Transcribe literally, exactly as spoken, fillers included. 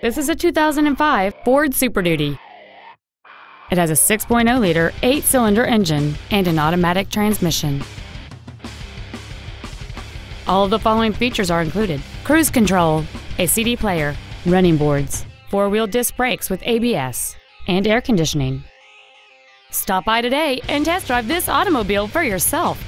This is a two thousand five Ford Super Duty. It has a six point oh liter eight-cylinder engine and an automatic transmission. All of the following features are included: cruise control, a C D player, running boards, four-wheel disc brakes with A B S, and air conditioning. Stop by today and test drive this automobile for yourself.